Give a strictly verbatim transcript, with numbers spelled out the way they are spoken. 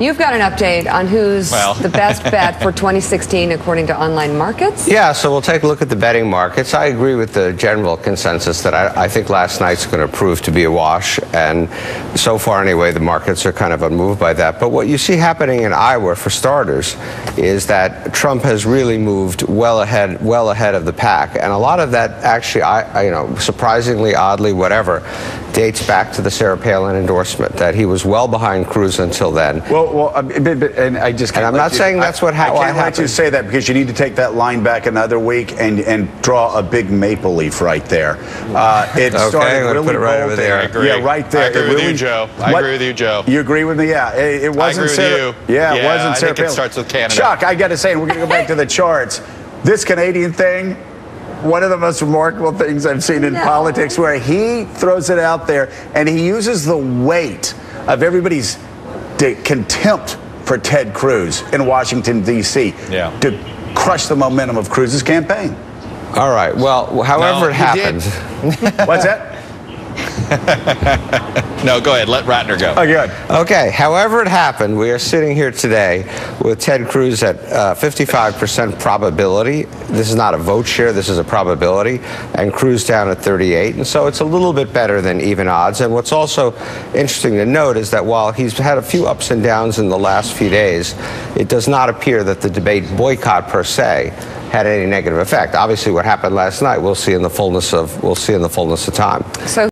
You've got an update on who's well. the best bet for twenty sixteen according to online markets? Yeah, so we'll take a look at the betting markets. I agree with the general consensus that I, I think last night's going to prove to be a wash, and so far anyway the markets are kind of unmoved by that. But what you see happening in Iowa for starters is that Trump has really moved well ahead well ahead of the pack, and a lot of that actually, I, I you know, surprisingly, oddly, whatever, dates back to the Sarah Palin endorsement, that he was well behind Cruz until then. Well, well, I, but, but, and I just can't. And I'm not you, saying that's what happened. I can't let you say that because you need to take that line back another week and and draw a big maple leaf right there. Uh, it okay, started really put it right over there. there. Yeah, right there. I agree it with really, you, Joe. I what? agree with you, Joe. You agree with me? Yeah. It, it wasn't. I agree Sarah, with you. Yeah, yeah, it wasn't I Sarah think Palin. It starts with Canada. Chuck, I got to say, and we're going to go back to the charts. This Canadian thing. One of the most remarkable things I've seen in no. politics, where he throws it out there and he uses the weight of everybody's de- contempt for Ted Cruz in Washington, D C yeah. to crush the momentum of Cruz's campaign. All right. Well, however no, it happened. What's that? No, go ahead. Let Rattner go. Oh, good. Okay. However it happened, we are sitting here today with Ted Cruz at uh, fifty-five percent probability. This is not a vote share. This is a probability. And Cruz down at thirty-eight. And so it's a little bit better than even odds. And what's also interesting to note is that while he's had a few ups and downs in the last few days, it does not appear that the debate boycott per se had any negative effect. Obviously, what happened last night, we'll see in the fullness of we'll see in the fullness of time. So